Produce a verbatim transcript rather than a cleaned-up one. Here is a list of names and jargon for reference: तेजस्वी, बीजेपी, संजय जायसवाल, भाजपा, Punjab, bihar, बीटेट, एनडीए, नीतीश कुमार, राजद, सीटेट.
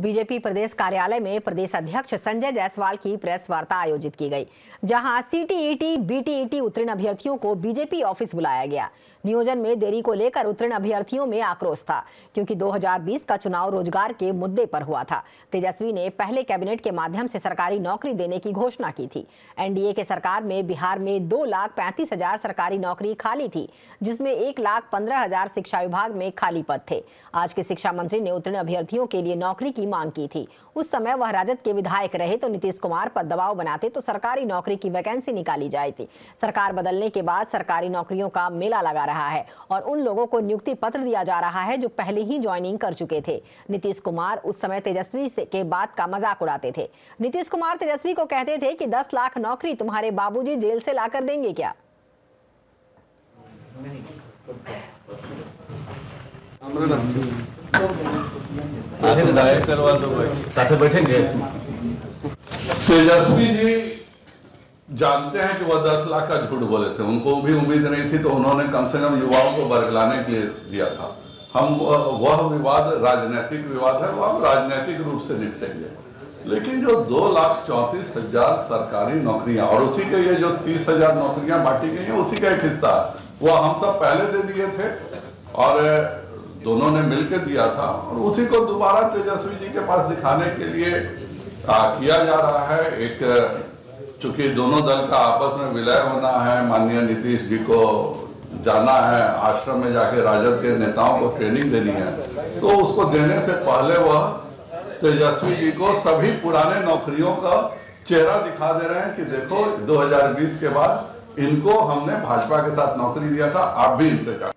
बीजेपी प्रदेश कार्यालय में प्रदेश अध्यक्ष संजय जायसवाल की प्रेस वार्ता आयोजित की गई, जहां सीटेट, बीटेट उत्तीर्ण अभ्यर्थियों को बीजेपी ऑफिस बुलाया गया। नियोजन में देरी को लेकर उत्तीर्ण अभ्यर्थियों में आक्रोश था, क्योंकि दो हज़ार बीस का चुनाव रोजगार के मुद्दे पर हुआ था। तेजस्वी ने पहले कैबिनेट के माध्यम से सरकारी नौकरी देने की घोषणा की थी। एनडीए के सरकार में बिहार में दो लाख पैंतीस हजार सरकारी नौकरी खाली थी, जिसमें एक लाख पंद्रह हजार शिक्षा विभाग में खाली पद थे। आज के शिक्षा मंत्री ने उत्तीर्ण अभ्यर्थियों के लिए नौकरी की मांग की थी। उस समय वह राजद के विधायक रहे, तो नीतीश कुमार पर दबाव बनाते तो सरकारी नौकरी की वैकेंसी निकाली जाती। सरकार बदलने के बाद सरकारी नौकरियों का मेला लगा रहा है और उन लोगों को नियुक्ति पत्र दिया जा रहा है जो पहले ही ज्वाइनिंग कर चुके थे। नीतीश कुमार उस समय तेजस्वी के बात का मजाक उड़ाते थे। नीतीश कुमार तेजस्वी को कहते थे कि दस लाख नौकरी तुम्हारे बाबूजी जेल से लाकर देंगे क्या? बैठेंगे। तेजस्वी जी जानते हैं कि वह दस लाख का झूठ बोले थे, उनको भी उम्मीद नहीं थी, तो उन्होंने कम से कम युवाओं को बरगलाने के लिए दिया था। हम वह विवाद राजनीतिक विवाद है, वह राजनीतिक रूप से निपटेंगे, लेकिन जो दो लाख चौंतीस हजार सरकारी नौकरियां और उसी के ये जो तीस हजार नौकरियां बांटी गई हैं, उसी का एक हिस्सा वह हम सब पहले दे दिए थे और दोनों ने मिलकर दिया था, और उसी को दोबारा तेजस्वी जी के पास दिखाने के लिए किया जा रहा है। एक चूंकि दोनों दल का आपस में विलय होना है, माननीय नीतीश जी को जाना है आश्रम में जाके राजद के नेताओं को ट्रेनिंग देनी है, तो उसको देने से पहले वह तेजस्वी जी को सभी पुराने नौकरियों का चेहरा दिखा दे रहे हैं कि देखो दो हजार बीस के बाद इनको हमने भाजपा के साथ नौकरी दिया था, आप भी इनसे